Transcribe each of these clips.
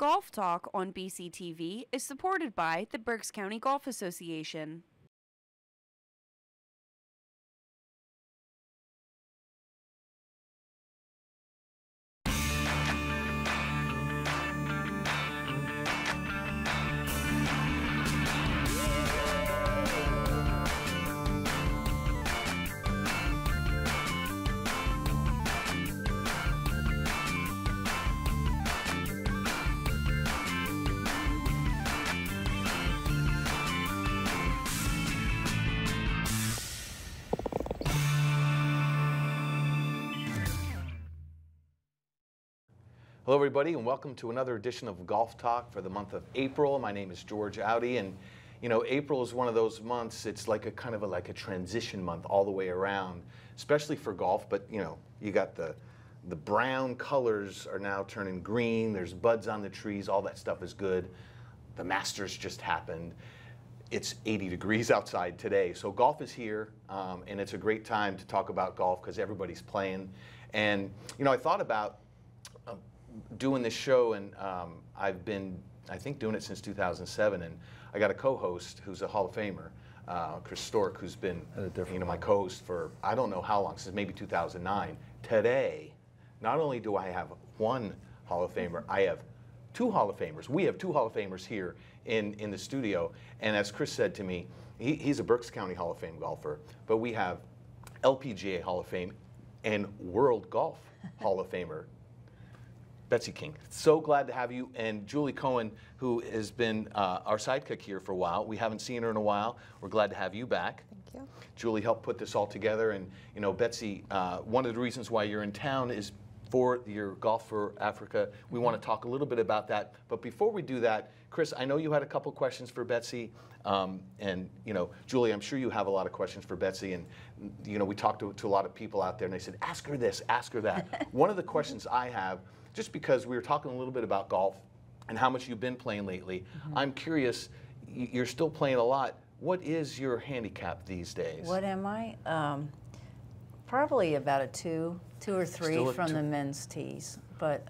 Golf Talk on BCTV is supported by the Berks County Golf Association. Hello everybody and welcome to another edition of Golf Talk for the month of April. My name is George Audi, and you know, April is one of those months, it's like a kind of like a transition month all the way around, especially for golf. But you know, you got the brown colors are now turning green, there's buds on the trees, all that stuff is good. The Masters just happened. It's 80 degrees outside today, so golf is here, and it's a great time to talk about golf because everybody's playing. And you know, I thought about doing this show, and I've been, I think, doing it since 2007, and I got a co-host who's a Hall of Famer, Chris Storck, who's been, you know, my co-host for I don't know how long, since maybe 2009. Today, not only do I have one Hall of Famer, I have two Hall of Famers. We have two Hall of Famers here in the studio, and as Chris said to me, he's a Berks County Hall of Fame golfer, but we have LPGA Hall of Fame and World Golf Hall of Famer Betsy King. So glad to have you. And Julie Cohen, who has been our sidekick here for a while. We haven't seen her in a while. We're glad to have you back. Thank you. Julie helped put this all together. And, you know, Betsy, one of the reasons why you're in town is for your Golf for Africa. We want to talk a little bit about that. But before we do that, Chris, I know you had a couple questions for Betsy. And, you know, Julie, I'm sure you have a lot of questions for Betsy. And, you know, we talked to a lot of people out there, and they said, ask her this, ask her that. One of the questions I have, just because we were talking a little bit about golf and how much you've been playing lately, I'm curious, you're still playing a lot. What is your handicap these days? What am I? Probably about a two or three from the men's tees, but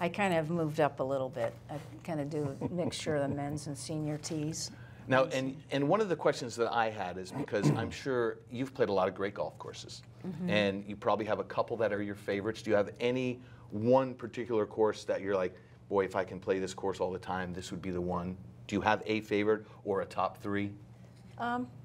I kind of moved up a little bit. I kind of do a mixture of the men's and senior tees. Now, and one of the questions that I had is because I'm sure you've played a lot of great golf courses, and you probably have a couple that are your favorites. Do you have any one particular course that you're like, boy, if I can play this course all the time, this would be the one? Do you have a favorite or a top three?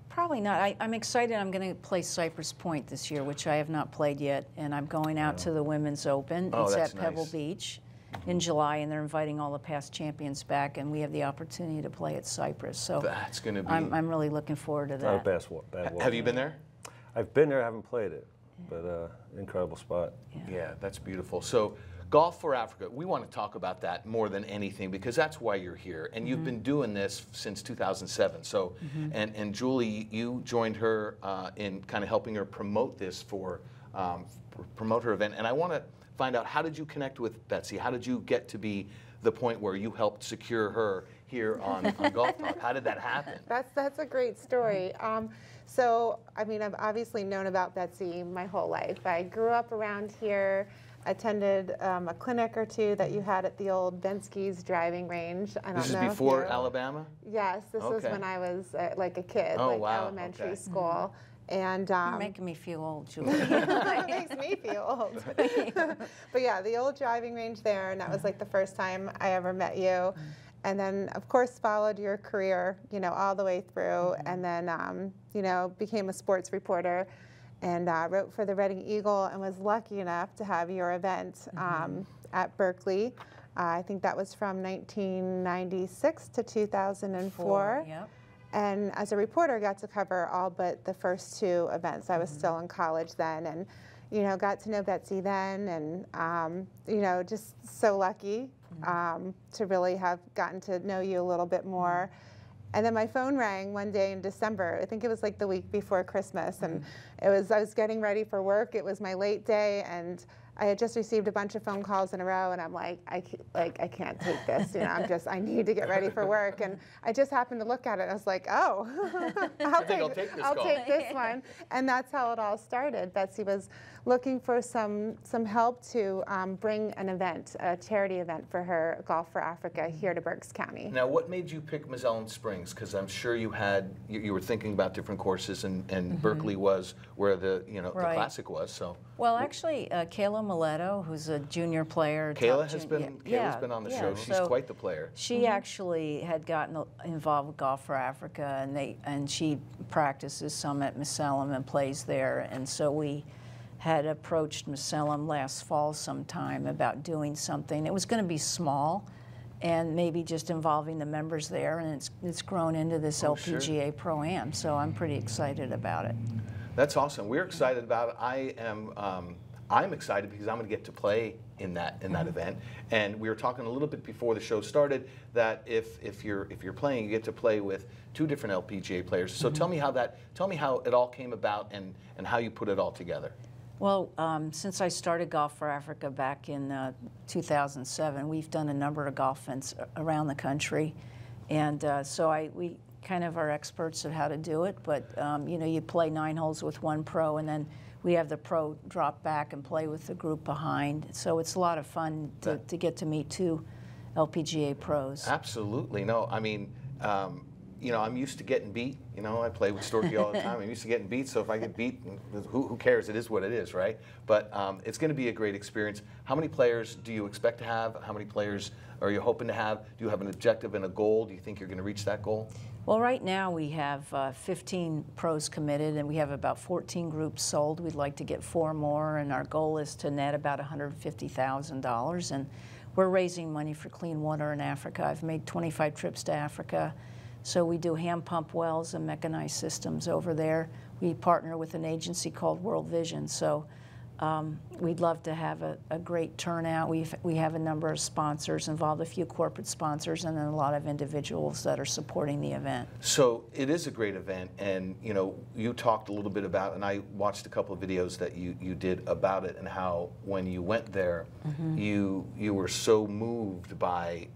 Probably not. I'm excited. I'm going to play Cypress Point this year, which I have not played yet, and I'm going out to the Women's Open. Oh, it's at Pebble Beach in July, and they're inviting all the past champions back, and we have the opportunity to play at Cypress. So that's going to be. I'm really looking forward to that. Have you been there? I've been there. I haven't played it. But incredible spot. Yeah, that's beautiful. So Golf for Africa, we want to talk about that more than anything because that's why you're here. And you've been doing this since 2007. So, and Julie, you joined her in kind of helping her promote this for, promote her event. And I want to find out, how did you connect with Betsy? How did you get to be the point where you helped secure her here on Golf Talk? How did that happen? That's a great story. So, I mean, I've obviously known about Betsy my whole life. I grew up around here, attended a clinic or two that you had at the old Bensky's driving range. I don't know. This is before Alabama? Yes, this was when I was like a kid, elementary school. And you're making me feel old, Julie. It makes me feel old. But yeah, the old driving range there, and that was like the first time I ever met you. And then, of course, followed your career, you know, all the way through, and then, you know, became a sports reporter and wrote for the Reading Eagle and was lucky enough to have your event at Berkeley. I think that was from 1996 to 2004. Yep. And as a reporter, got to cover all but the first two events. I was still in college then, and, you know, got to know Betsy then, and, you know, just so lucky to really have gotten to know you a little bit more. And then my phone rang one day in December. I think it was like the week before Christmas, and I was getting ready for work. It was my late day, and I had just received a bunch of phone calls in a row, and I'm like, I can't take this. You know, I need to get ready for work. And I just happened to look at it, and I was like, oh, I'll take this one. And that's how it all started. Betsy was looking for some help to bring an event, a charity event for her, Golf for Africa, here to Berks County. Now, what made you pick Moselem Springs? Because I'm sure you had, you were thinking about different courses, and Berkeley was where the, the classic was. So. Well, actually, Kayla Mileto, who's a junior player. Kayla's been on the show. She's quite the player. She actually had gotten involved with Golf for Africa, and she practices some at Moselem and plays there. And so we had approached Moselem last fall sometime about doing something. It was going to be small, and maybe just involving the members there. And it's grown into this LPGA Pro-Am. So I'm pretty excited about it. That's awesome. We're excited about it. I'm excited because I'm going to get to play in that event. And we were talking a little bit before the show started that if you're playing, you get to play with two different LPGA players. So tell me how it all came about and how you put it all together. Well, since I started Golf for Africa back in 2007, we've done a number of golf events around the country, and so we kind of are experts at how to do it. But you play 9 holes with one pro, and then we have the pro drop back and play with the group behind. So it's a lot of fun to get to meet two LPGA pros. Absolutely. No, I mean, I'm used to getting beat. I play with Storky all the time. I'm used to getting beat, so if I get beat, who cares? It is what it is, right? But it's going to be a great experience. How many players do you expect to have? How many players are you hoping to have? Do you have an objective and a goal? Do you think you're going to reach that goal? Well, right now we have 15 pros committed, and we have about 14 groups sold. We'd like to get 4 more, and our goal is to net about $150,000. And we're raising money for clean water in Africa. I've made 25 trips to Africa. So we do hand pump wells and mechanized systems over there. We partner with an agency called World Vision. So we'd love to have a great turnout. We have a number of sponsors involved, a few corporate sponsors, and then a lot of individuals that are supporting the event. So it is a great event, and you talked a little bit about, and I watched a couple of videos that you did about it, and how when you went there, you were so moved by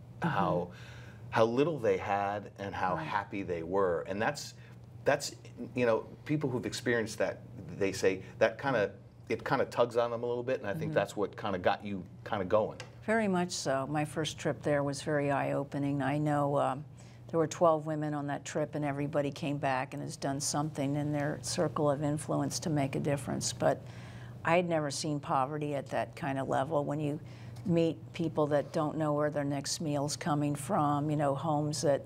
how little they had and how happy they were. And that's people who've experienced that, they say that it kind of tugs on them a little bit, and I think that's what kind of got you kind of going. Very much so. My first trip there was very eye-opening. I know there were 12 women on that trip, and everybody came back and has done something in their circle of influence to make a difference. But I had never seen poverty at that kind of level. When you meet people that don't know where their next meal's coming from, homes that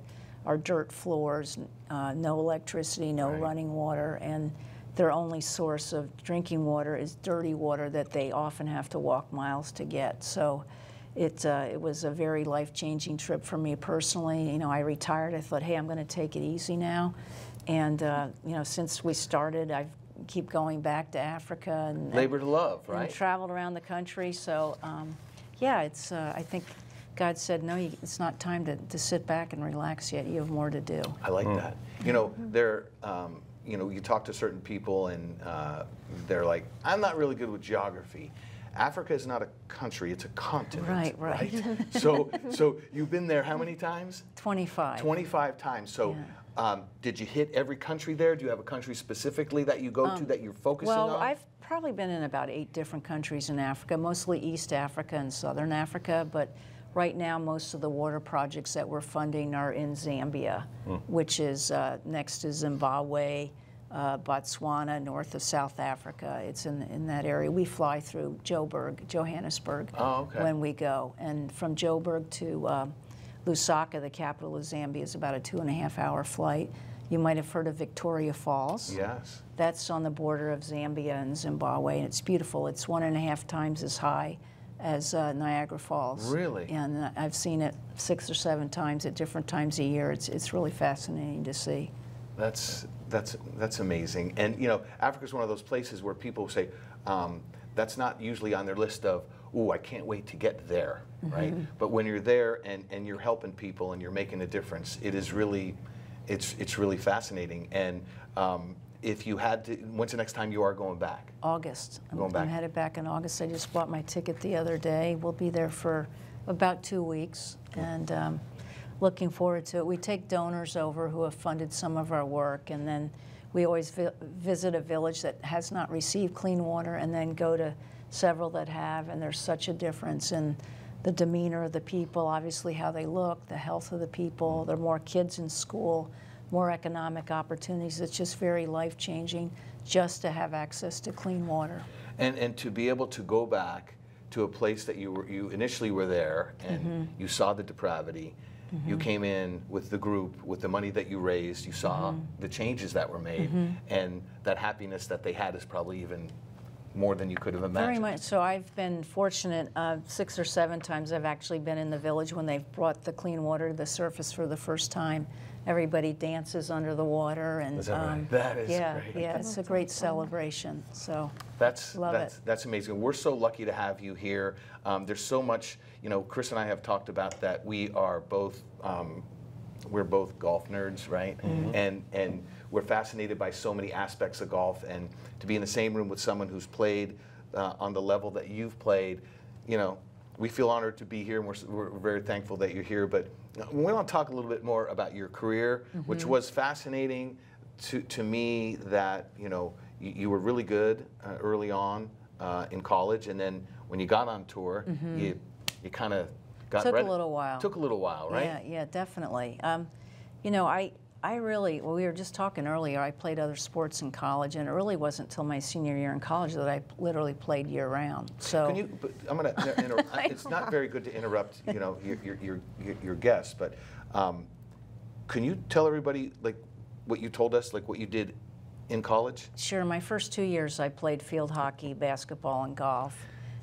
are dirt floors, no electricity, no running water, and their only source of drinking water is dirty water that they often have to walk miles to get. So it was a very life-changing trip for me personally. I retired. I thought, hey, I'm going to take it easy now. And, since we started, I've keep going back to Africa. And labor to love, right? And traveled around the country. So, yeah, it's. I think God said, no, it's not time to sit back and relax yet. You have more to do. I like that. You talk to certain people, and they're like, I'm not really good with geography. Africa is not a country, it's a continent. Right. So you've been there how many times? 25. 25 times. So. Yeah. Did you hit every country there? Do you have a country specifically that you go to that you're focusing on? Well, I've probably been in about 8 different countries in Africa, mostly East Africa and Southern Africa. But right now, most of the water projects that we're funding are in Zambia, which is next to Zimbabwe, Botswana, north of South Africa. It's in that area. We fly through Johannesburg, when we go. And from Joburg to Lusaka, the capital of Zambia, is about a 2.5-hour flight. You might have heard of Victoria Falls. Yes. That's on the border of Zambia and Zimbabwe, and it's beautiful. It's 1.5 times as high as Niagara Falls. Really? And I've seen it 6 or 7 times at different times a year. It's really fascinating to see. That's amazing. And, Africa's one of those places where people say, that's not usually on their list of, ooh, I can't wait to get there, right? But when you're there and you're helping people and you're making a difference, it's really fascinating. And if you had to, when's the next time you are going back? August. I'm headed back in August. I just bought my ticket the other day. We'll be there for about 2 weeks, and looking forward to it. We take donors over who have funded some of our work, and then we always visit a village that has not received clean water, and then go to several that have, and there's such a difference in the demeanor of the people, obviously how they look, the health of the people. There are more kids in school, more economic opportunities. It's just very life-changing just to have access to clean water. And to be able to go back to a place that you initially were there, and you saw the depravity. You came in with the group, with the money that you raised, you saw the changes that were made, and that happiness that they had is probably even more than you could have imagined. Very much so. I've been fortunate. 6 or 7 times I've actually been in the village when they've brought the clean water to the surface for the first time. Everybody dances under the water, and is that, right? That is great. Yeah, it's a great celebration. So that's amazing. We're so lucky to have you here. There's so much, you know. Chris and I have talked about that. We are both we're both golf nerds, right? And we're fascinated by so many aspects of golf, and to be in the same room with someone who's played on the level that you've played, you know, we feel honored to be here, and we're very thankful that you're here. But we want to talk a little bit more about your career, which was fascinating to me, that, you know, you were really good early on in college, and then when you got on tour, you kind of got ready. Took a little while. Took a little while, right? Yeah, yeah, definitely. You know, I really, well, we were just talking earlier, I played other sports in college, and it really wasn't until my senior year in college that I literally played year-round. So can you, I'm going to interrupt. It's not very good to interrupt, you know, your guests, but can you tell everybody, like, what you told us, like, what you did in college? Sure. My first 2 years, I played field hockey, basketball, and golf.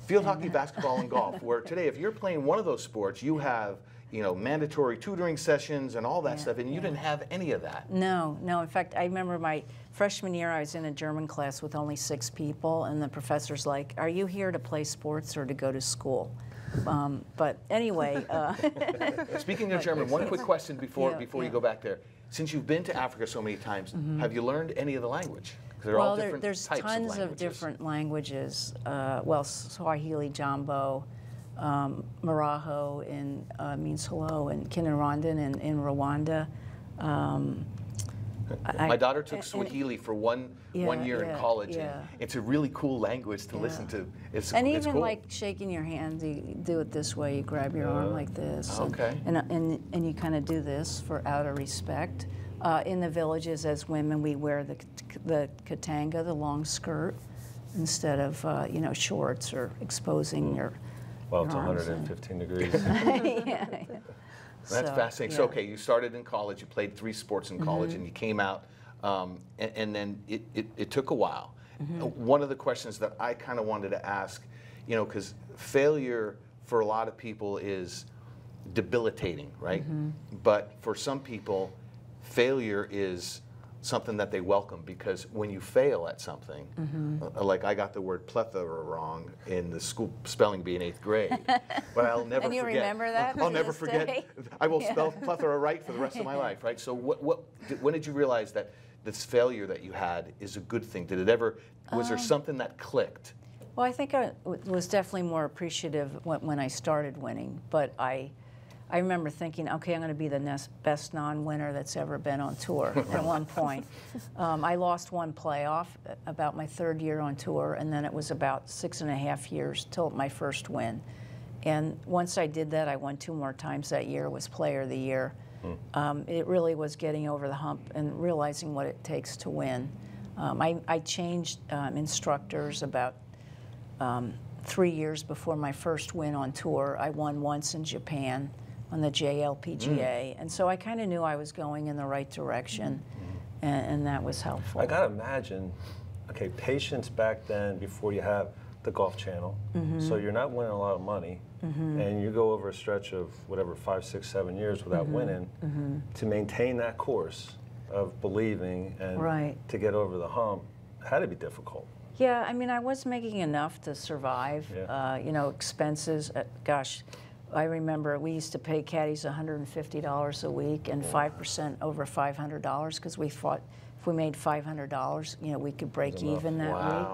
Field hockey, basketball, and golf, where today, if you're playing one of those sports, you have, you know, mandatory tutoring sessions and all that stuff, and you didn't have any of that. No, no. In fact, I remember my freshman year, I was in a German class with only 6 people, and the professor's like, "Are you here to play sports or to go to school?" But anyway. Speaking of German, one quick question before you go back there. Since you've been to Africa so many times, have you learned any of the language? Well, there's tons of different languages. Well, Swahili, Jambo. Maraho means hello, and Kinyarwanda in Rwanda. My daughter took Swahili for one year in college. And it's a really cool language to listen to. It's even cool. Like shaking your hand, you do it this way. You grab your arm like this, and you kind of do this for out of respect. In the villages, as women, we wear the katanga, the long skirt, instead of you know, shorts or exposing your. Well, it's 115 degrees. That's fascinating. So, okay, you started in college, you played 3 sports in college, and you came out, and then it took a while. One of the questions that I kind of wanted to ask, you know, because failure for a lot of people is debilitating, right? But for some people, failure is something that they welcome, because when you fail at something, like I got the word plethora wrong in the school spelling bee in 8th grade. But I'll never forget. And you remember that? I'll never forget. I will spell plethora right for the rest of my life, right? So when did you realize that this failure that you had is a good thing? Did it ever, was there something that clicked? Well, I think I was definitely more appreciative when I started winning, but I remember thinking, okay, I'm going to be the best non-winner that's ever been on tour at one point. I lost one playoff about my 3rd year on tour, and then it was about 6.5 years till my first win. And once I did that, I won 2 more times that year, was player of the year. It really was getting over the hump and realizing what it takes to win. I changed instructors about 3 years before my first win on tour. I won once in Japan on the LPGA, and so I kind of knew I was going in the right direction, and that was helpful. I gotta imagine, okay, patience back then, before you have the Golf Channel, so you're not winning a lot of money, and you go over a stretch of whatever, 5, 6, 7 years without winning, to maintain that course of believing and to get over the hump had to be difficult. Yeah, I mean, I was making enough to survive, you know, expenses, gosh. I remember we used to pay caddies $150 a week and 5% over $500 because we thought if we made $500, you know, we could break even that week.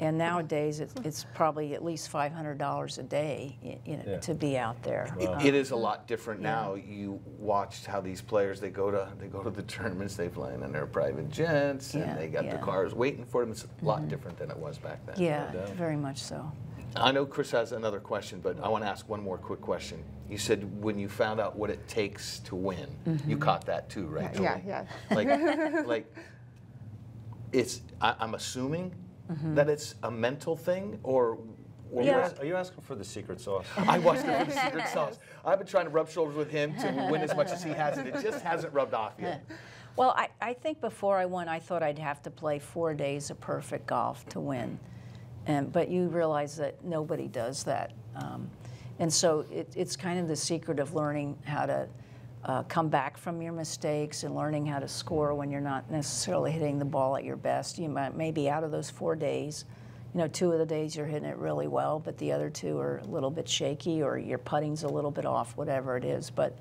And nowadays, it's probably at least $500 a day, you know, to be out there. Wow. It is a lot different now. You watched how these players they go to the tournaments, they fly in their private jets, and they got the cars waiting for them. It's a lot different than it was back then. Yeah, no doubt. Very much so. I know Chris has another question, but I want to ask one more quick question. You said when you found out what it takes to win, you caught that too, right? Yeah, yeah. Like it's. I'm assuming. That it's a mental thing, or are you asking for the secret sauce? I was asking for the secret sauce. I've been trying to rub shoulders with him to win as much as he has, and it just hasn't rubbed off yet. Well, I think before I won, I thought I'd have to play 4 days of perfect golf to win, but you realize that nobody does that, and so it's kind of the secret of learning how to come back from your mistakes and learning how to score when you're not necessarily hitting the ball at your best. You might maybe out of those 4 days, you know, 2 of the days you're hitting it really well, but the other 2 are a little bit shaky or your putting's a little bit off, whatever it is. But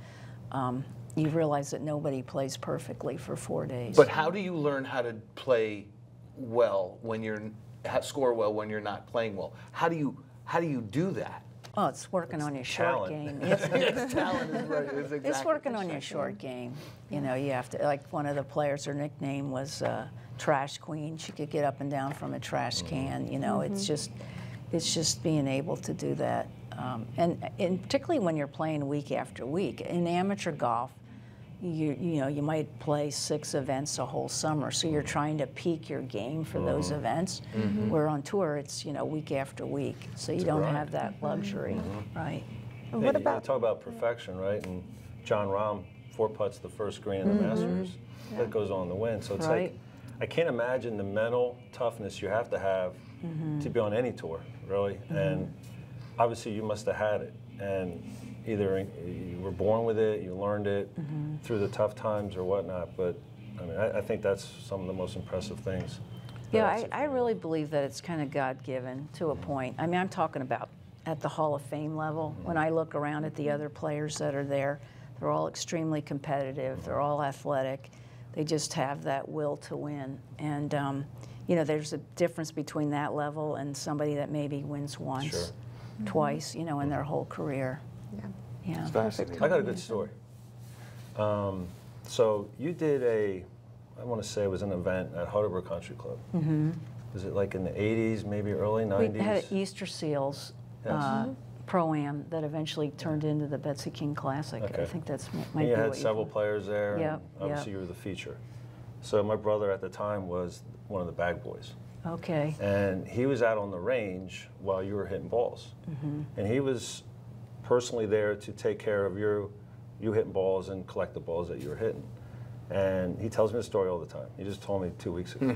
you realize that nobody plays perfectly for 4 days. But how do you learn how to play well when you're score well when you're not playing well? How do you do that? Oh, it's working on your short game. It's working on your short game. You know, you have to, like one of the players, her nickname was Trash Queen. She could get up and down from a trash can. You know, it's just being able to do that. And particularly when you're playing week after week. In amateur golf, you know, you might play 6 events a whole summer. So you're trying to peak your game for those events. Where on tour, it's, you know, week after week. So you don't have that luxury, right? And what about, you talk about perfection, right? And John Rahm, 4 putts the first green in the Masters. That goes on the win. So it's like, I can't imagine the mental toughness you have to have to be on any tour, really. And obviously you must have had it. And either you were born with it, you learned it through the tough times or whatnot, but I mean, I think that's some of the most impressive things. Yeah, I really believe that it's kind of God-given to a point. I mean, I'm talking about at the Hall of Fame level. When I look around at the other players that are there, they're all extremely competitive, they're all athletic, they just have that will to win. And, you know, there's a difference between that level and somebody that maybe wins once, twice, you know, in their whole career. Yeah. It's fascinating. I got a good story. So you did I want to say it was an event at Heidelberg Country Club. Was it like in the 80s, maybe early 90s? We had Easter Seals Pro-Am that eventually turned into the Betsy King Classic. I think that's might be you had several players there, and obviously you were the feature. So my brother at the time was one of the bag boys. Okay. And he was out on the range while you were hitting balls. And he was personally there to take care of you hitting balls and collect the balls that you were hitting. And he tells me the story all the time. He just told me 2 weeks ago.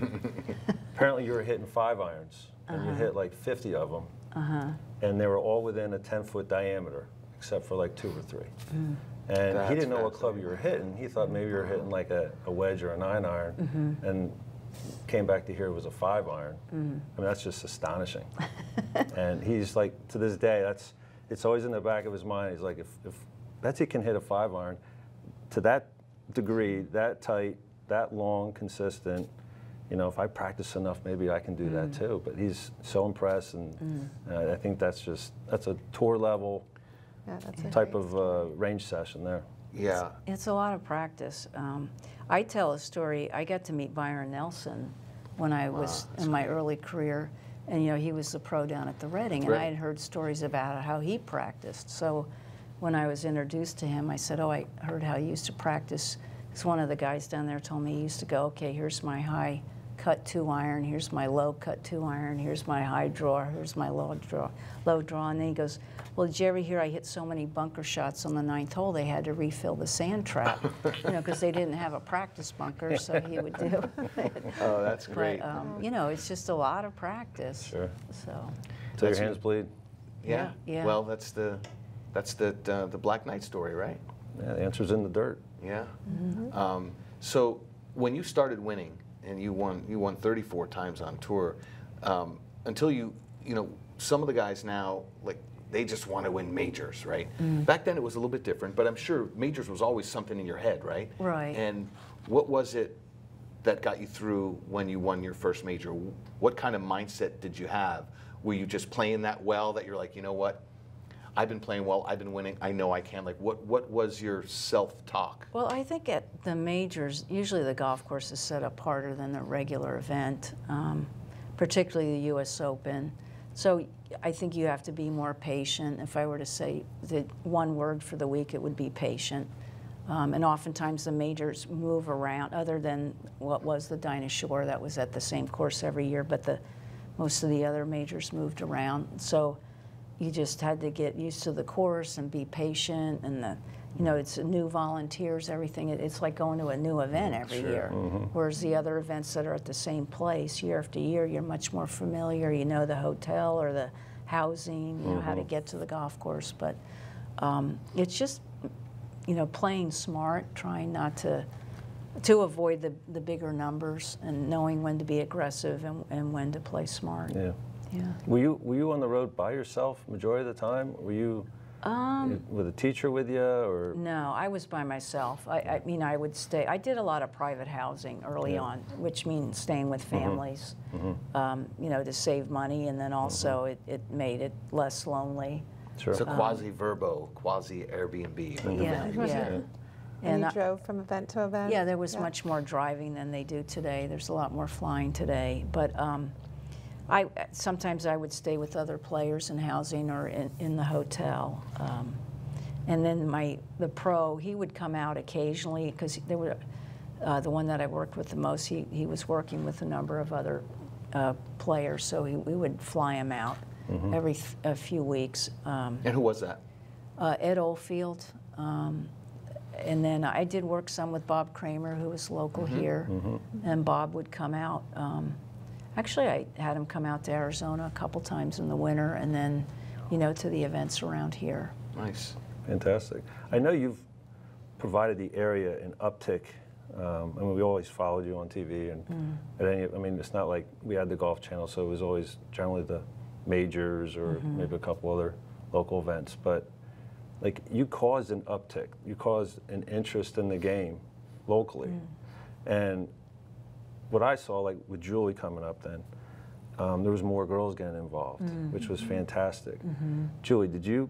Apparently you were hitting 5 irons, and you hit like 50 of them, and they were all within a 10-foot diameter, except for like 2 or 3. And he didn't know what club you were hitting. He thought maybe you were hitting like a wedge or a 9-iron, and came back to hear it was a 5-iron. I mean, that's just astonishing. And he's like, to this day, it's always in the back of his mind. He's like, if Betsy can hit a 5-iron to that degree, that tight, that long, consistent, you know, if I practice enough, maybe I can do that too. But he's so impressed, and I think that's a tour level type of range session there. Yeah, it's a lot of practice. I tell a story. I got to meet Byron Nelson when I was in my early career. And, you know, he was the pro down at the Reading, and I had heard stories about how he practiced. So when I was introduced to him, I said, oh, I heard how you used to practice. Because one of the guys down there told me he used to go, okay, here's my high cut 2-iron, here's my low cut 2-iron, here's my high draw, here's my low draw. And then he goes, well, did you ever hear I hit so many bunker shots on the 9th hole they had to refill the sand trap, you know, because they didn't have a practice bunker, so he would do it. Oh, that's great. But, you know, it's just a lot of practice. Sure. So your hands bleed? Yeah. Well, that's the Black Knight story, right? Yeah, the answer's in the dirt. Yeah. So when you started winning, and you won 34 times on tour. Until you know some of the guys now, like they just want to win majors, right? Mm. Back then it was a little bit different, but I'm sure majors was always something in your head, right? Right. And what was it that got you through when you won your first major? What kind of mindset did you have? Were you just playing that well that you're like, you know what? I've been playing well, I've been winning, I know I can. Like, what was your self-talk? Well, I think at the majors, usually the golf course is set up harder than the regular event, particularly the US Open. So I think you have to be more patient. If I were to say the one word for the week, it would be patient. And oftentimes the majors move around, other than what was the Dinosaur, that was at the same course every year, but the most of the other majors moved around. So you just had to get used to the course and be patient, and the, you know, it's new volunteers, everything. It's like going to a new event every year. Mm-hmm. Whereas the other events that are at the same place year after year, you're much more familiar. You know the hotel or the housing, you know how to get to the golf course. But it's just, you know, playing smart, trying not to avoid the bigger numbers, and knowing when to be aggressive and when to play smart. Yeah. Yeah. Were you on the road by yourself majority of the time? Were you with a teacher with you, or? No, I was by myself. I mean, I would stay. I did a lot of private housing early on, which means staying with families, you know, to save money, and then also it made it less lonely. Sure. So quasi-Vrbo, quasi-Airbnb. Yeah. And you drove from event to event? Yeah, there was much more driving than they do today. There's a lot more flying today, but. Sometimes I would stay with other players in housing or in the hotel, and then the pro, he would come out occasionally, because there were the one that I worked with the most. He was working with a number of other players, so we would fly him out every a few weeks. And who was that? Ed Oldfield, and then I did work some with Bob Kramer, who was local here, and Bob would come out. Actually, I had him come out to Arizona a couple times in the winter, and then, you know, to the events around here. Nice. Fantastic. I know you've provided the area an uptick. I mean, we always followed you on TV, and I mean, it's not like we had the Golf Channel, so it was always generally the majors or maybe a couple other local events. But, like, you caused an uptick. You caused an interest in the game locally. And what I saw, like with Julie coming up then, there was more girls getting involved, which was fantastic. Julie, did you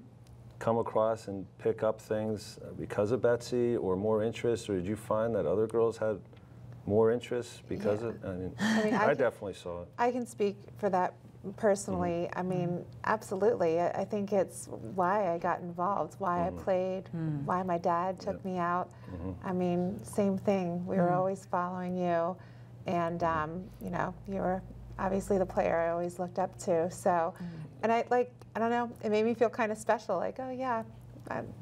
come across and pick up things because of Betsy, or more interest, or did you find that other girls had more interest because of, I mean, I definitely saw it. I can speak for that personally. I mean, absolutely. I think it's why I got involved, why I played, why my dad took me out. I mean, same thing. We were always following you. And, you know, you were obviously the player I always looked up to. So, and I don't know, it made me feel kind of special. Like, oh, yeah,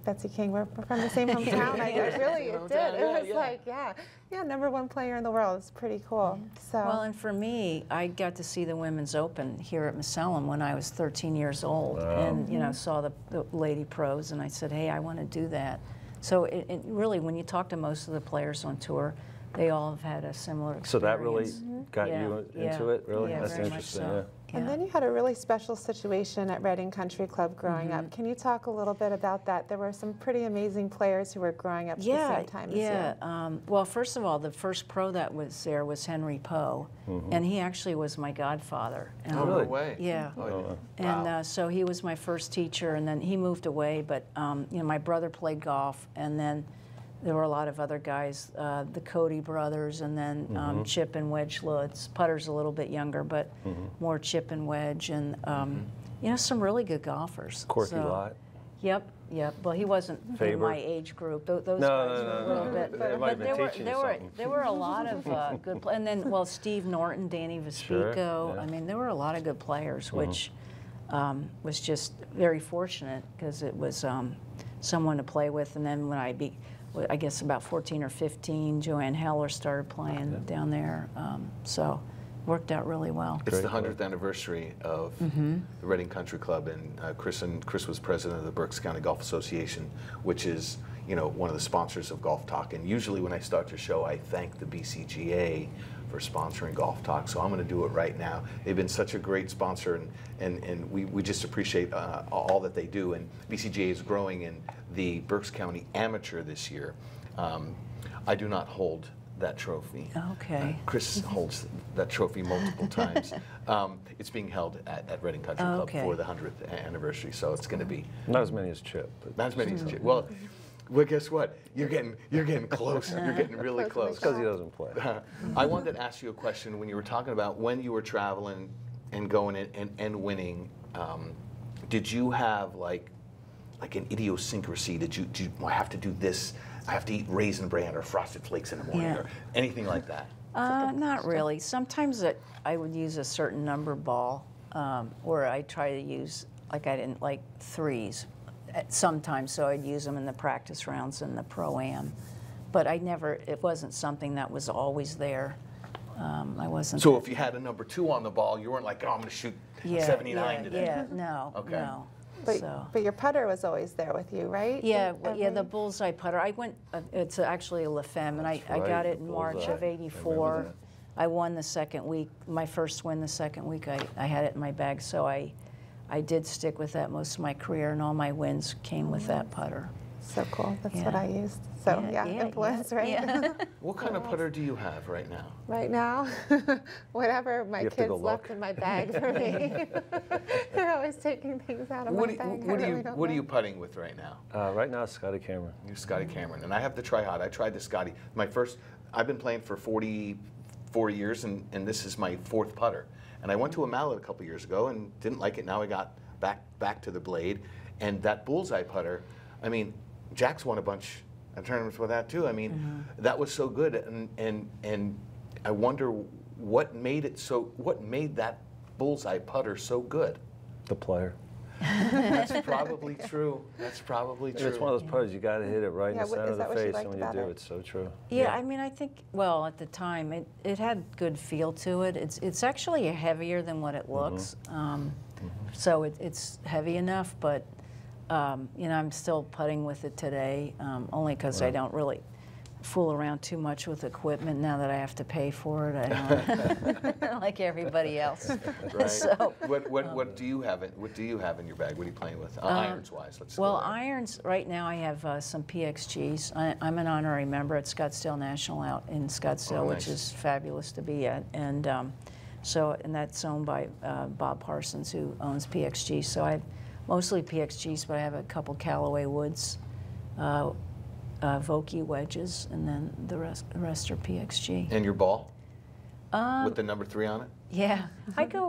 Betsy King, we're from the same hometown. I really, it did. It was like, #1 player in the world. It's pretty cool. So. Well, and for me, I got to see the Women's Open here at Moselem when I was 13 years old. Wow. And, you know, saw the lady pros, and I said, hey, I want to do that. So it really, when you talk to most of the players on tour, they all have had a similar experience. So that really got you into it, really? Yeah, that's interesting. So. Yeah. And then you had a really special situation at Reading Country Club growing up. Can you talk a little bit about that? There were some pretty amazing players who were growing up at the same time as you. Yeah, well, first of all, the first pro that was there was Henry Poe, and he actually was my godfather. Oh, no way. Yeah. Oh, wow. And so he was my first teacher, and then he moved away, but you know, my brother played golf, and then there were a lot of other guys, the Cody brothers, and then Chip and Wedge Lutz. Putter's a little bit younger, but more Chip and Wedge, and you know, some really good golfers. Corky Lott. Yep, yep. Well, he wasn't in my age group. Those guys were a little bit. But there were a lot of good players. And then, well, Steve Norton, Danny Vespico. Sure, yeah. I mean, there were a lot of good players, which was just very fortunate, because it was someone to play with. And then when I guess about 14 or 15, Joanne Heller started playing down there, so worked out really well. It's the 100th anniversary of the Reading Country Club, and Chris was president of the Berks County Golf Association, which is, you know, one of the sponsors of Golf Talk. And usually when I start your show, I thank the BCGA for sponsoring Golf Talk, so I'm going to do it right now. They've been such a great sponsor, and we just appreciate all that they do. And BCGA is growing in the Berks County Amateur this year. I do not hold that trophy. Okay. Chris holds that trophy multiple times. It's being held at Reading Country Club for the 100th anniversary, so it's going to be not as many as Chip. But not as many as Chip. Well. Well, guess what? You're getting close. You're getting really close. Because he doesn't play. I wanted to ask you a question when you were talking about when you were traveling and going and winning. Did you have like an idiosyncrasy? Did you well, I have to do this? I have to eat Raisin Bran or Frosted Flakes in the morning or anything like that? Not really. Sometimes I would use a certain number ball, or I try to use I didn't like threes. Sometimes, so I'd use them in the practice rounds and the pro-am, but I never. It wasn't something that was always there. I wasn't. So if you had a number two on the ball, you weren't like, "Oh, I'm going to shoot 79 today." Yeah, no, no. But your putter was always there with you, right? Yeah, the bullseye putter. I went. It's actually a La Femme, and I got it in March of '84. I won the second week. My first win the second week. I had it in my bag, so I did stick with that most of my career, and all my wins came with that putter. So cool. That's what I used. So, yeah, right? Yeah. What kind of putter do you have right now? Right now? Whatever my kids left in my bag for me. They're always taking things out of my bag. What are you putting with right now? Right now, Scotty Cameron. You're Scotty Cameron, and I have the Tri-Hot. I tried the Scotty. I've been playing for 44 years, and this is my fourth putter. And I went to a mallet a couple years ago and didn't like it. Now I got back to the blade, and that bullseye putter. I mean, Jack's won a bunch of tournaments with that too. I mean, that was so good, and I wonder what made it so. What made that bullseye putter so good? The player. That's probably true. That's probably true. It's one of those putters you got to hit it right in the center of the face, and when you do, it's so true. Yeah, I mean, I think at the time it had good feel to it. It's actually heavier than what it looks, so it's heavy enough. But you know, I'm still putting with it today, only because I don't really fool around too much with equipment now that I have to pay for it. I don't like everybody else. Right. So, what do you have in your bag? What are you playing with? Irons wise, let's. Well, irons right now I have some PXGs. I'm an honorary member at Scottsdale National out in Scottsdale, which is fabulous to be at, and and that's owned by Bob Parsons, who owns PXG. So I have mostly PXGs, but I have a couple Callaway Woods. Vokey wedges, and then the rest are PXG. And your ball? With the number 3 on it? Yeah. I do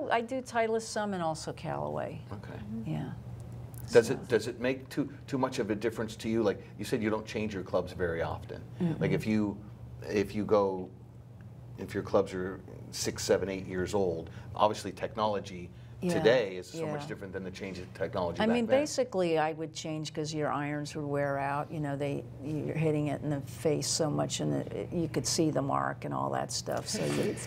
Titleist some and also Callaway. Okay. Yeah. Does it make too much of a difference to you? Like you said, you don't change your clubs very often. Like if your clubs are 6, 7, 8 years old, obviously technology today is so much different than the change in technology. I mean, basically, I would change because your irons would wear out. You know, you're hitting it in the face so much, and you could see the mark and all that stuff. So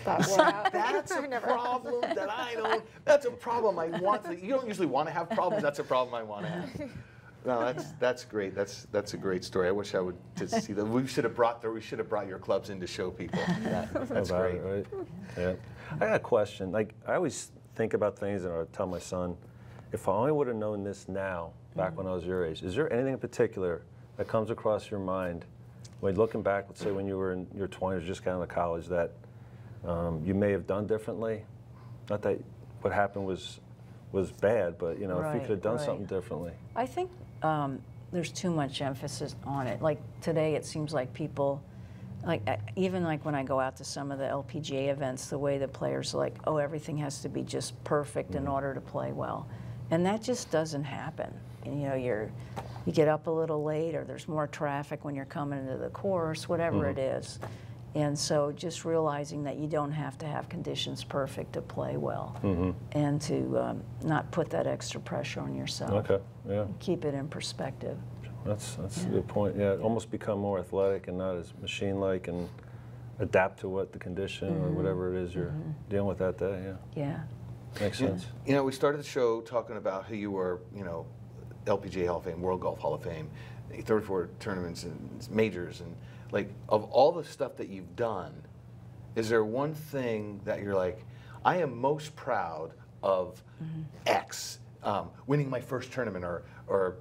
that's a problem that I don't. That's a problem I want. You don't usually want to have problems. That's a problem I want to have. No, that's great. That's a great story. I wish I would see that. We should have brought your clubs in to show people. That's great. Right? Yeah. I got a question. Like I always think about things, and I tell my son, if I only would have known this now, back when I was your age. Is there anything in particular that comes across your mind when looking back, let's say when you were in your 20s, just got out of college, that you may have done differently? Not that what happened was bad, but you know, if you could have done something differently. I think there's too much emphasis on it. Like today, it seems like people. Even when I go out to some of the LPGA events, the way the players are like, oh, everything has to be just perfect in order to play well. And that just doesn't happen. And, you know, you get up a little late, or there's more traffic when you're coming into the course, whatever it is. And so just realizing that you don't have to have conditions perfect to play well, and to not put that extra pressure on yourself. Okay, yeah. Keep it in perspective. That's a good point. Yeah, almost become more athletic and not as machine-like, and adapt to what the condition or whatever it is you're dealing with that day. Yeah. Yeah. Makes sense. You know, we started the show talking about who you were. You know, LPGA Hall of Fame, World Golf Hall of Fame, 3rd, 4th tournaments and majors, and like of all the stuff that you've done, Is there one thing that you're like, I am most proud of X, winning my first tournament, or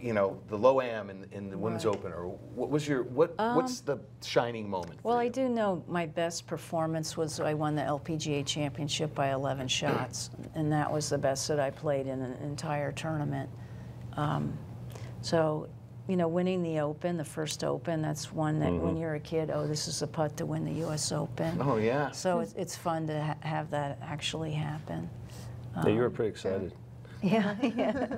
you know, the Loam in the Women's Open, or what was your, what's the shining moment? Well, I do know my best performance was I won the LPGA championship by 11 shots, and that was the best that I played in an entire tournament. So, you know, winning the Open, the first Open, that's one that when you're a kid, oh, this is the putt to win the U.S. Open. Oh, yeah. So it's fun to have that actually happen. Yeah, you were pretty excited. Yeah, yeah.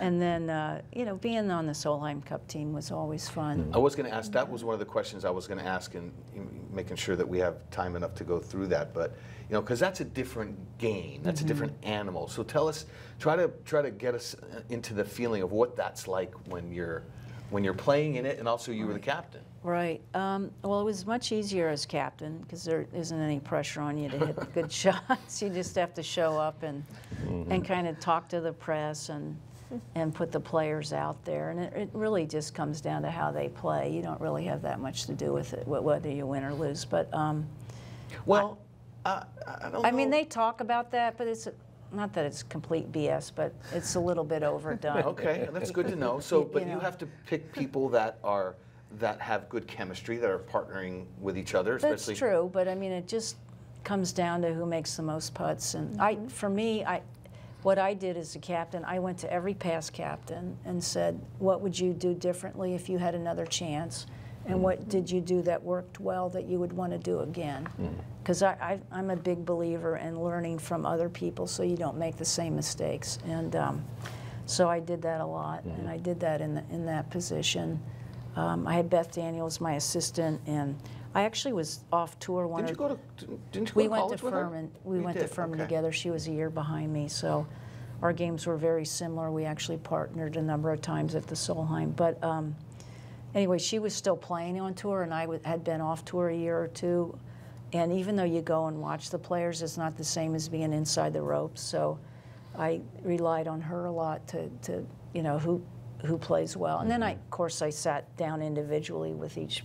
And then, you know, being on the Solheim Cup team was always fun. I was going to ask, that was one of the questions I was going to ask, and making sure that we have time enough to go through that. But, you know, because that's a different game. That's a different animal. So tell us, try to get us into the feeling of what that's like when you're playing in it, and also you were the captain. Right. Well, it was much easier as captain because there isn't any pressure on you to hit good shots. You just have to show up and kind of talk to the press and put the players out there. And it really just comes down to how they play. You don't really have that much to do with it, whether you win or lose. But well, I don't know. I mean, they talk about that, but it's not that it's complete BS, but it's a little bit overdone. Okay, that's good to know. So, but you have to pick people that have good chemistry, that are partnering with each other. Especially. That's true, but I mean, it just comes down to who makes the most putts. And what I did as a captain, I went to every past captain and said, what would you do differently if you had another chance? And what did you do that worked well that you would want to do again? Because I'm a big believer in learning from other people so you don't make the same mistakes. And so I did that a lot, and I did that in that position. I had Beth Daniels, my assistant, and I actually was off tour one. Didn't you go to college with her? We went to Furman together. She was a year behind me, so our games were very similar. We actually partnered a number of times at the Solheim. But anyway, she was still playing on tour, and I had been off tour a year or two. And even though you go and watch the players, it's not the same as being inside the ropes. So I relied on her a lot to you know, who plays well. And then of course I sat down individually with each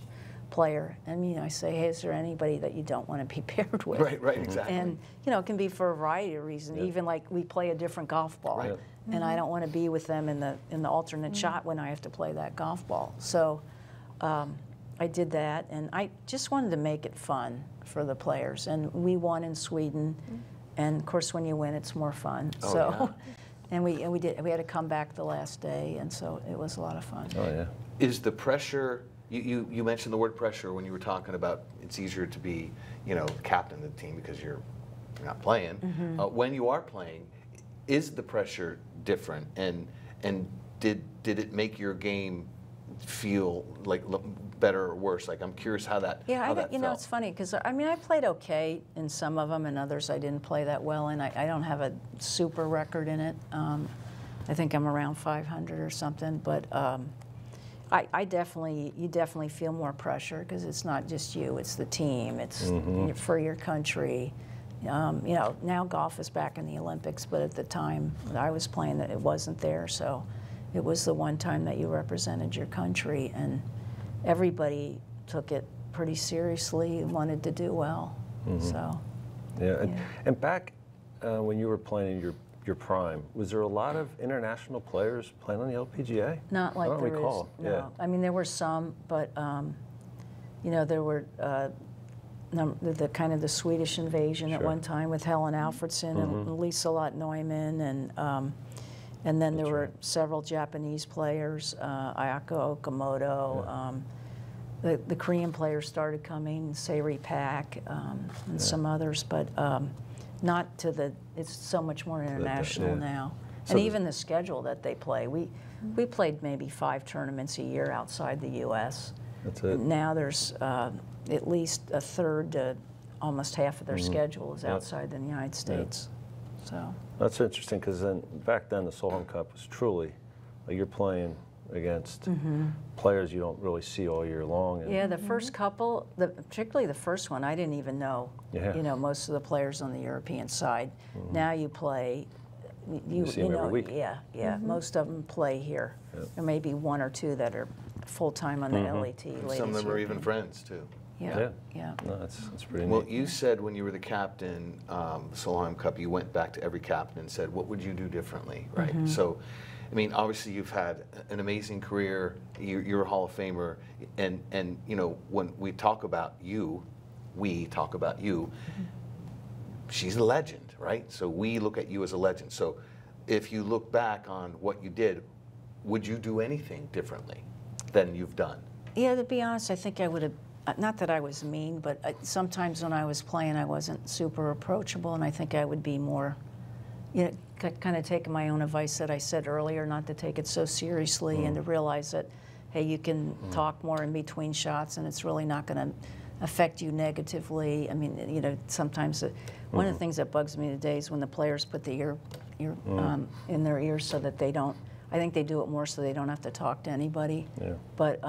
player, and you know, I say, hey, is there anybody that you don't want to be paired with? Right, right, exactly. And you know, it can be for a variety of reasons. Yeah. Even like we play a different golf ball, right. And I don't want to be with them in the alternate shot when I have to play that golf ball. So I did that, and I just wanted to make it fun for the players. And we won in Sweden, and of course, when you win, it's more fun. Oh, so. Yeah. And we had to come back the last day, and so it was a lot of fun. Oh yeah. Is the pressure? You mentioned the word pressure when you were talking about it's easier to be, you know, captain of the team because you're not playing. When you are playing, is the pressure different? And did it make your game feel like better or worse? Like, I'm curious how that. Yeah, you know, it's funny because I mean, I played okay in some of them, and others I didn't play that well, and I don't have a super record in it. I think I'm around 500 or something, but. You definitely feel more pressure because it's not just you, it's the team, it's for your country. You know, now golf is back in the Olympics, but at the time that I was playing, that it wasn't there. So it was the one time that you represented your country, and everybody took it pretty seriously and wanted to do well. So yeah, and back when you were playing in your prime, was there a lot of international players playing on the LPGA? Not like there is. No. Yeah. I mean, there were some, but you know, there were the kind of the Swedish invasion at one time with Helen Alfredson and Liselott Neumann, and then there were several Japanese players, Ayako Okamoto. The Korean players started coming, Seiri Pak, and some others, but. Not to the, it's so much more international now. So and even the schedule that they play. We played maybe 5 tournaments a year outside the U.S. That's it. Now there's at least a third to almost half of their schedule is outside the United States. Yeah. So that's interesting because then back then the Solheim Cup was truly, like you're playing against players you don't really see all year long. And yeah, the first couple, particularly the first one, I didn't even know, you know, most of the players on the European side. Now you play, you see them every week. Yeah, yeah, most of them play here. There may be 1 or 2 that are full-time on the LET. Some of them are even friends, too. Yeah. No, that's pretty neat. Well, you said when you were the captain, Solheim Cup, you went back to every captain and said, what would you do differently, right? Mm-hmm. So, I mean, obviously you've had an amazing career, you're a Hall of Famer, and you know, when we talk about you, mm-hmm. she's a legend, right? So we look at you as a legend. So if you look back on what you did, would you do anything differently than you've done? Yeah, to be honest, I think I would have, not that I was mean, but sometimes when I was playing, I wasn't super approachable, and I think I would be more, you know, kind of taking my own advice that I said earlier, not to take it so seriously, and to realize that, hey, you can talk more in between shots, and it's really not going to affect you negatively. I mean, you know, sometimes one of the things that bugs me today is when the players put the ear in their ears so that they don't. I think they do it more so they don't have to talk to anybody. Yeah. But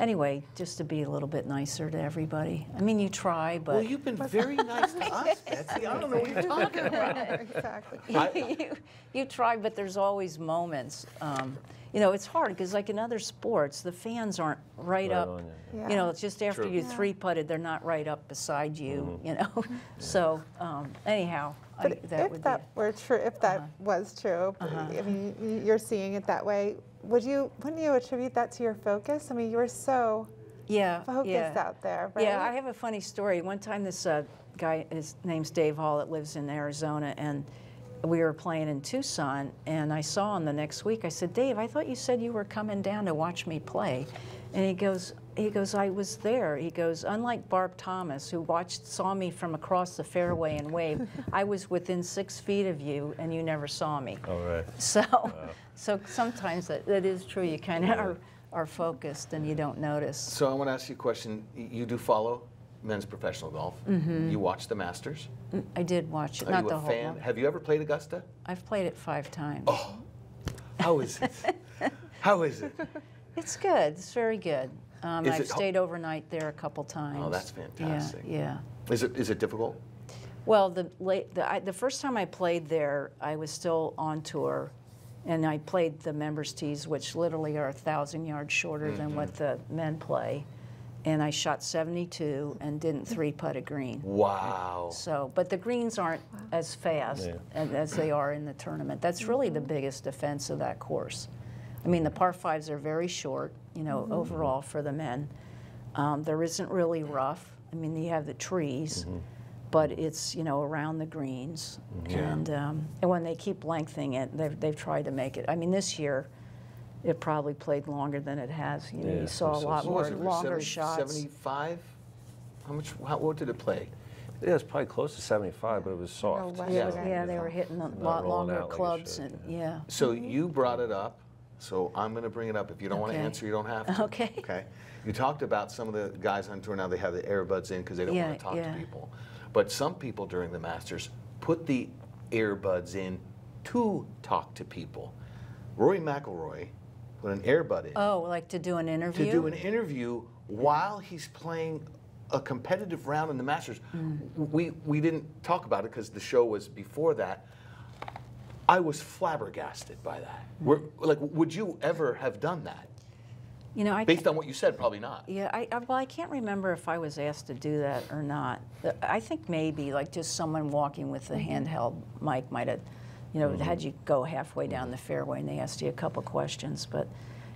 anyway, just to be a little bit nicer to everybody. I mean, you try, but... Well, you've been very nice to us, Betsy. I don't know what you're talking about. Exactly. You try, but there's always moments. You know, it's hard because, like in other sports, the fans aren't right up. On you. Yeah. You know, it's just after you three-putted, they're not right up beside you, you know. Yeah. So, anyhow... But if that was true, I mean, you're seeing it that way. Wouldn't you attribute that to your focus? I mean, you were so focused out there, right? Yeah, I have a funny story. One time this guy, his name's Dave Hall, that lives in Arizona, and we were playing in Tucson, and I saw him the next week. I said, Dave, I thought you said you were coming down to watch me play. And he goes, I was there. He goes, unlike Barb Thomas, who saw me from across the fairway and waved, I was within 6 feet of you, and you never saw me. All right. So, so sometimes that is true. You kind of are focused, and you don't notice. So I want to ask you a question. You do follow men's professional golf. Mm-hmm. You watch the Masters. I did watch it. Not the whole. Are you a fan? Have you ever played Augusta? I've played it 5 times. Oh, how is it? How is it? It's good. It's very good. I've stayed overnight there a couple times. Oh, that's fantastic. Yeah. Is it difficult? Well, the first time I played there, I was still on tour, and I played the members' tees, which literally are 1,000 yards shorter than what the men play, and I shot 72 and didn't 3-putt a green. Wow. So, but the greens aren't as fast as they are in the tournament. That's really the biggest offense of that course. I mean, the par fives are very short, you know, overall for the men. There isn't really rough. I mean, you have the trees, but it's, you know, around the greens. Yeah. And when they keep lengthening it, they've tried to make it. I mean, this year, it probably played longer than it has. You know, you saw a lot more longer shots. 75? How much, what did it play? Yeah, it was probably close to 75, but it was soft. No, they were hitting a lot longer clubs. Like So you brought it up. So I'm going to bring it up. If you don't want to answer, you don't have to. Okay. Okay. You talked about some of the guys on tour now, they have the earbuds in because they don't want to talk to people. But some people during the Masters put the earbuds in to talk to people. Rory McIlroy put an earbud in. Oh, like to do an interview? To do an interview while he's playing a competitive round in the Masters. We didn't talk about it because the show was before that. I was flabbergasted by that. Like, would you ever have done that? You know, based on what you said, probably not. Yeah, well, I can't remember if I was asked to do that or not. I think maybe, like, just someone walking with a handheld mic might have, you know, had you go halfway down the fairway and they asked you a couple questions, but,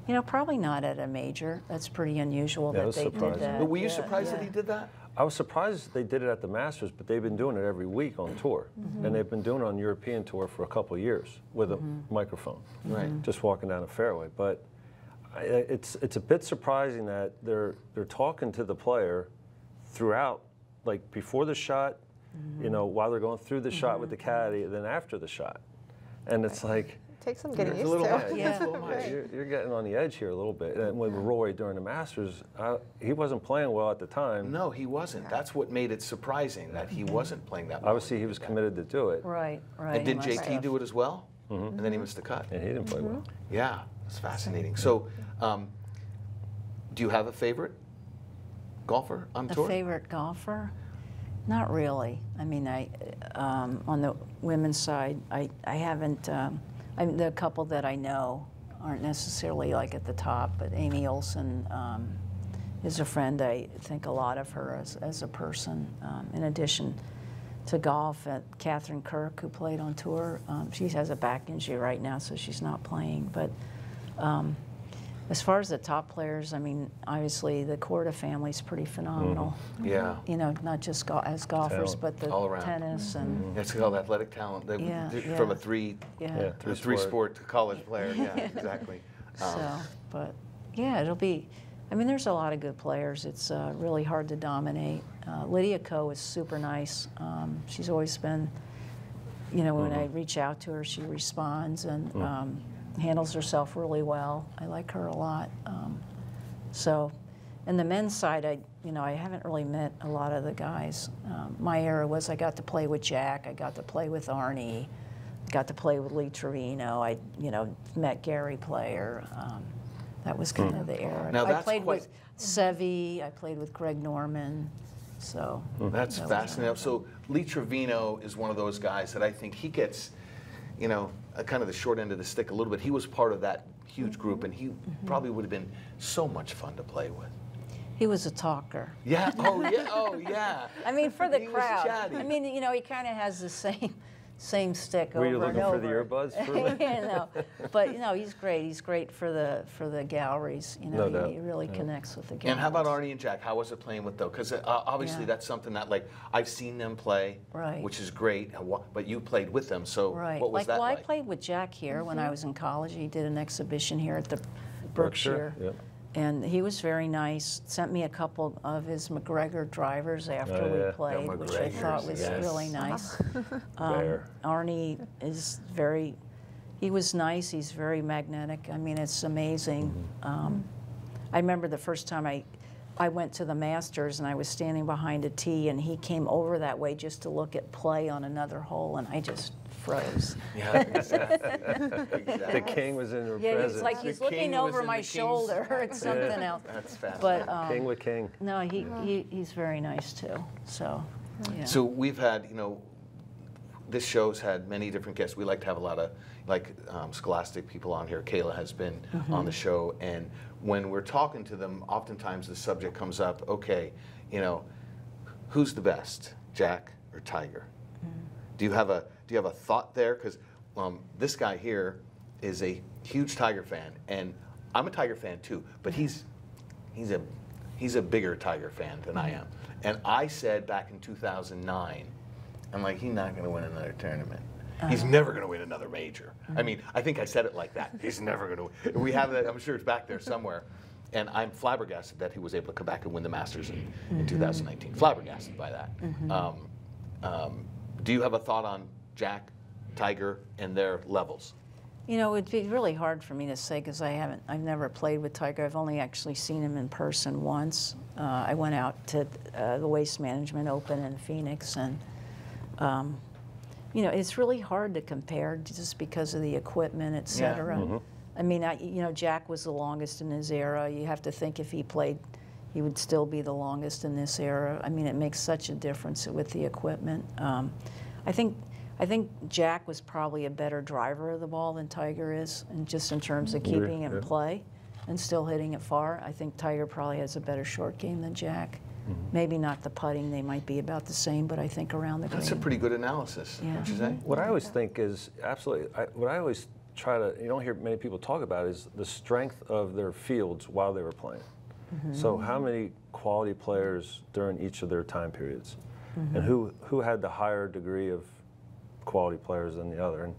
you know, probably not at a major. That's pretty unusual that they did that. But were you surprised that he did that? I was surprised they did it at the Masters, but they've been doing it every week on tour. And they've been doing it on European tour for a couple of years with a microphone, just walking down a fairway. But it's a bit surprising that they're talking to the player throughout, like before the shot, you know, while they're going through the shot with the caddy, and then after the shot. And it's like... Takes some getting used to. Yeah. You're getting on the edge here a little bit. And with Roy during the Masters, he wasn't playing well at the time. No, he wasn't. Yeah. That's what made it surprising that he wasn't playing that well. Obviously, he was committed to do it. Right, right. And did JT do it as well? And then he missed the cut. And he didn't play well. Yeah, it's fascinating. So, do you have a favorite golfer on tour? A favorite golfer? Not really. I mean, on the women's side, I haven't... I mean, the couple that I know aren't necessarily like at the top, but Amy Olsen is a friend. I think a lot of her as a person. In addition to golf, Catherine Kirk, who played on tour, she has a back injury right now, so she's not playing. But as far as the top players, I mean, obviously the Korda family's pretty phenomenal. Mm-hmm. Yeah. You know, not just as golfers, but the all around. Tennis and. Mm-hmm. That's called athletic talent. From a three-sport to college player. Yeah, exactly. But yeah, it'll be. I mean, there's a lot of good players. It's really hard to dominate. Lydia Ko is super nice. She's always been, you know, when I reach out to her, she responds and handles herself really well. I like her a lot. And the men's side, I haven't really met a lot of the guys. My era was I got to play with Jack. I got to play with Arnie. I got to play with Lee Trevino. I, met Gary Player. That was kind of the era. Now I played with Seve, I played with Greg Norman, so. That's fascinating. So Lee Trevino is one of those guys that I think he gets, kind of the short end of the stick a little bit. He was part of that huge group, and he probably would have been so much fun to play with. He was a talker. Yeah, I mean, for the crowd. I mean, he kind of has the same stick over and over. Were you looking for the earbuds? He's great. He's great for the galleries. He really connects with the galleries. And how about Arnie and Jack? How was it playing with though? Because obviously that's something that I've seen them play, which is great. But you played with them, so what was that like? I played with Jack here when I was in college. He did an exhibition here at the Berkshire. And he was very nice. Sent me a couple of his McGregor drivers after we played, which I thought was really nice. Arnie is he was nice. He's very magnetic. I mean, it's amazing. I remember the first time I went to the Masters and I was standing behind a tee and he came over that way just to look at play on another hole and I just froze. Yeah, exactly. The king was in her presence. It's like he's looking over my shoulder. It's something else. That's fascinating. But, king with king. No, he's very nice too. So, So we've had, this show's had many different guests. We like to have a lot of scholastic people on here. Kayla has been on the show, and when we're talking to them, oftentimes the subject comes up. Okay, who's the best, Jack or Tiger? Do you have a thought there? Because this guy here is a huge Tiger fan, and I'm a Tiger fan too. But he's a bigger Tiger fan than I am. And I said back in 2009, I'm like, he's not going to win another tournament. He's never going to win another major. I mean, I think I said it like that. He's never going to win. We have that. I'm sure it's back there somewhere. And I'm flabbergasted that he was able to come back and win the Masters in 2019. Flabbergasted by that. Do you have a thought on Jack, Tiger, and their levels? It'd be really hard for me to say because I've never played with Tiger. I've only actually seen him in person once. I went out to the Waste Management Open in Phoenix, and it's really hard to compare just because of the equipment, et cetera. Yeah. I mean, Jack was the longest in his era. You have to think if he played, he would still be the longest in this era. I mean, it makes such a difference with the equipment. I think Jack was probably a better driver of the ball than Tiger is, and just in terms of keeping it in play and still hitting it far. I think Tiger probably has a better short game than Jack. Maybe not the putting; they might be about the same, but I think around the green. That's a pretty good analysis. Yeah. Don't you say? What I always think is absolutely. What I always try to you don't hear many people talk about is the strength of their fields while they were playing. So how many quality players during each of their time periods, and who had the higher degree of quality players than the other? And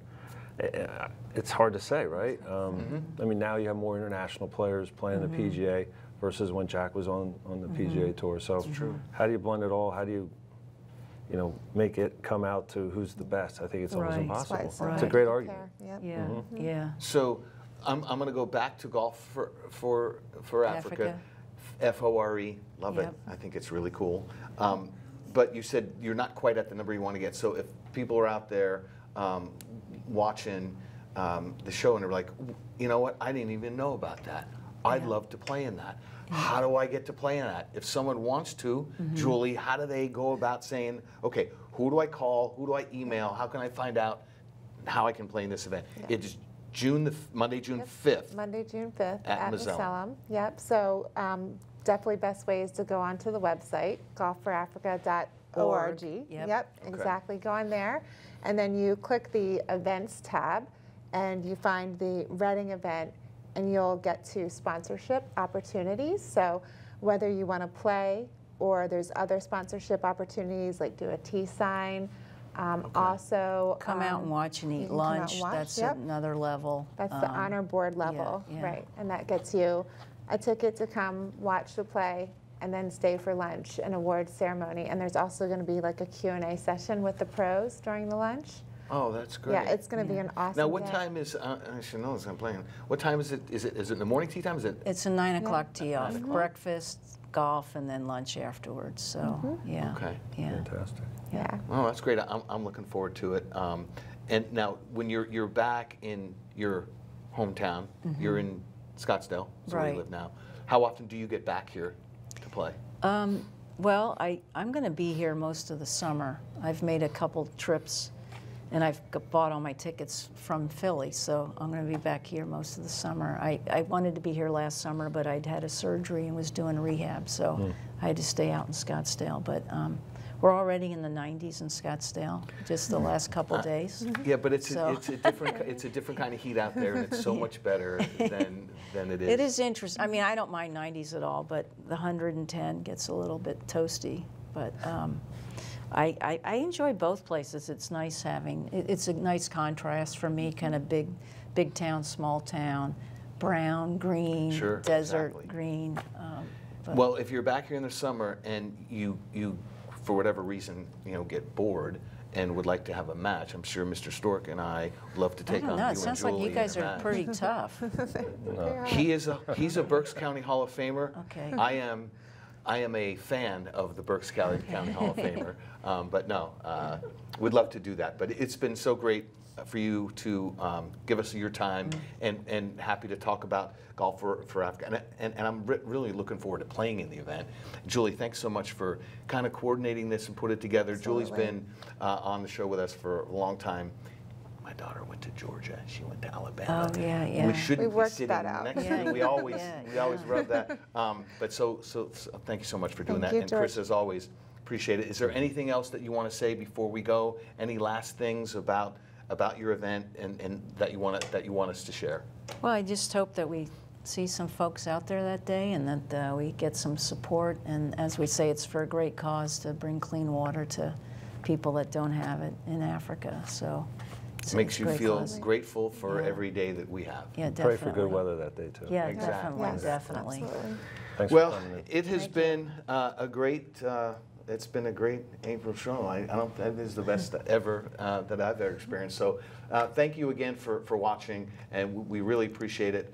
it's hard to say, right? I mean, now you have more international players playing the PGA versus when Jack was on the PGA Tour. So how do you blend it all? How do you, make it come out to who's the best? I think it's almost impossible. It's a great argument. Yep. Yeah. So I'm going to go back to Golf for Africa. F-O-R-E, love it. I think it's really cool. But you said you're not quite at the number you want to get. So if people are out there watching the show and they're like, what? I didn't even know about that. I'd love to play in that. How do I get to play in that? If someone wants to, Julie, how do they go about saying, okay, who do I call? Who do I email? How can I find out how I can play in this event? It is Monday, June 5th. Monday, June 5th at Moselem. Yep. So definitely best way is to go onto the website, golfforafrica.org. Yep, okay. Exactly. Go on there. And then you click the events tab and you find the Reading event and you'll get to sponsorship opportunities. So whether you want to play or there's other sponsorship opportunities like do a tea sign. Okay. Also, come out and watch and eat lunch. And watch. That's another level. That's the honor board level, right? And that gets you a ticket to come watch the play and then stay for lunch and award ceremony. And there's also going to be like a Q&A session with the pros during the lunch. Oh, that's great. Yeah, it's going to be an awesome Now, what day. Time is, I should know this, I'm playing. What time is it? Is it in the morning tea time? Is it? It's a 9 o'clock tee off. Breakfast, golf, and then lunch afterwards. So, yeah. Okay. Yeah. Fantastic. Yeah. Oh, that's great. I'm looking forward to it. And now, when you're back in your hometown, you're in Scottsdale, that's where you live now. How often do you get back here to play? Well, I'm going to be here most of the summer. I've made a couple trips. And I've bought all my tickets from Philly, so I'm going to be back here most of the summer. I wanted to be here last summer, but I'd had a surgery and was doing rehab, so I had to stay out in Scottsdale. But we're already in the 90s in Scottsdale, just the last couple days. Yeah, but it's a different kind of heat out there, and it's so much better than it is. It is interesting. I mean, I don't mind 90s at all, but the 110 gets a little bit toasty, but. I enjoy both places. It's nice having, it's a nice contrast for me, kind of big town, small town, brown, green, desert, green. Well, if you're back here in the summer and you, for whatever reason, get bored and would like to have a match, I'm sure Mr. Storck and I would love to take on you and Julie. I don't know, it sounds like you guys are pretty tough. He's a Berks County Hall of Famer. Okay. I am a fan of the Berks County Hall of Famer, but no, we'd love to do that. But it's been so great for you to give us your time, and happy to talk about Golf for Africa. And I'm really looking forward to playing in the event. Julie, thanks so much for kind of coordinating this and put it together. Absolutely. Julie's been on the show with us for a long time. My daughter went to Georgia. She went to Alabama. Oh yeah, yeah. We shouldn't be sitting next to you. We always rub that. But so thank you so much for doing that. And Chris, as always, appreciate it. Is there anything else that you want to say before we go? Any last things about your event and that you want us to share? Well, I just hope that we see some folks out there that day and that we get some support. And as we say, it's for a great cause to bring clean water to people that don't have it in Africa. So. Makes you feel grateful for every day that we have. Yeah, definitely. Pray for good weather that day, too. Yeah, exactly. Definitely. Thanks for coming in. It has been a great. It's been a great April show. That is the best ever that I've ever experienced. So, thank you again for watching, and we really appreciate it.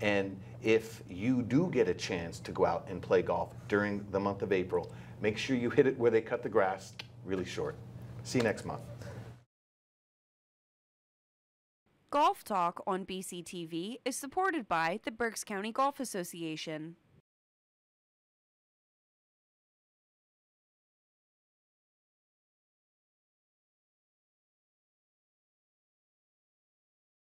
And if you do get a chance to go out and play golf during the month of April, make sure you hit it where they cut the grass really short. See you next month. Golf Talk on BCTV is supported by the Berks County Golf Association.